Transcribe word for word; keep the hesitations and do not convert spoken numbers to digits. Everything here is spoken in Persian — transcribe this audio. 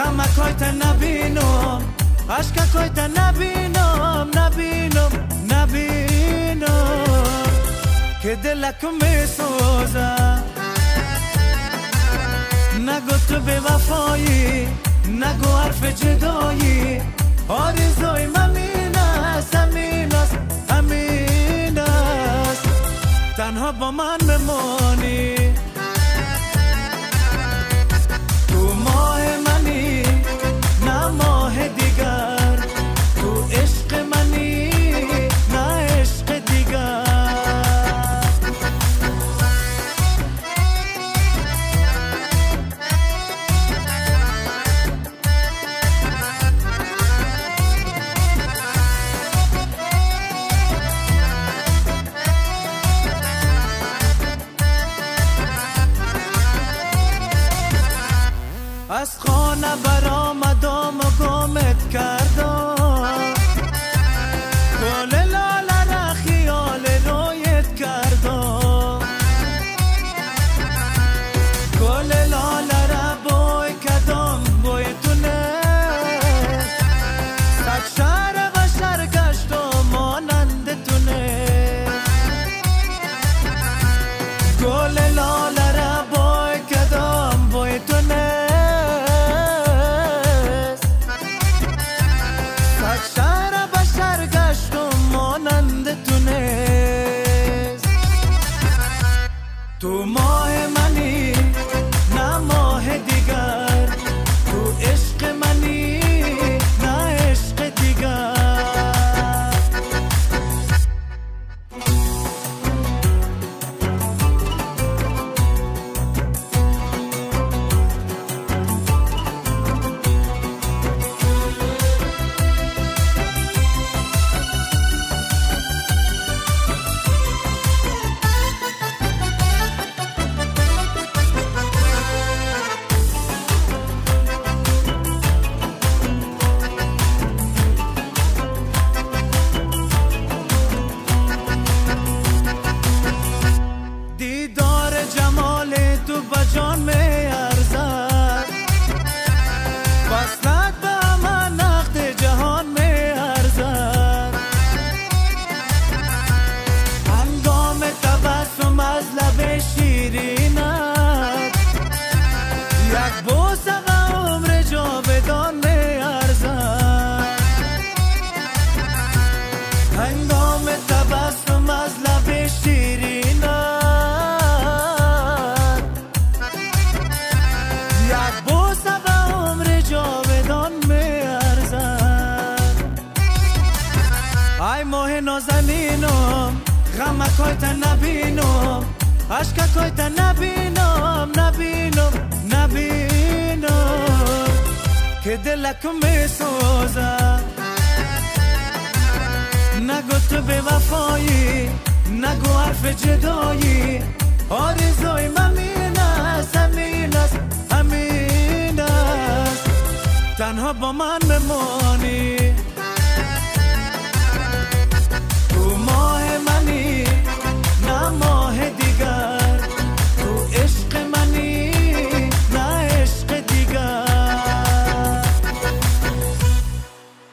غمکای تا نبینم، عشقکای تا نبینم، نبینم، نبینم که دلکم میسوزه. نگو تو به وفایی، نگو حرف جدایی، آرزوی من این است، همین است، همین است. تنها با من بمانی، تو ماه منی نه ماه دیگر، تو عشق منی نه عشق دیگر. از خانه برآمدم و گمت کردم، گل لاله را خیال رویت کردم، گل لاله را بوی کدام بوی تو نیست، سگ شهر و شهر گشت و مانند تو نیست، گل لاله را بوی کدام بوی تو نیست، تو ماه منی نه ماه دیگر، تو عشق منی نه عشق دیگر. غمکای تا نبینم، عشقکای تا نبینم، نبینم، نبینم که دلکم میسوزه. نگو تو به وفایی، نگو حرف جدایی، آرزوی من این است، همین است، همین است. تنها با من بمانی.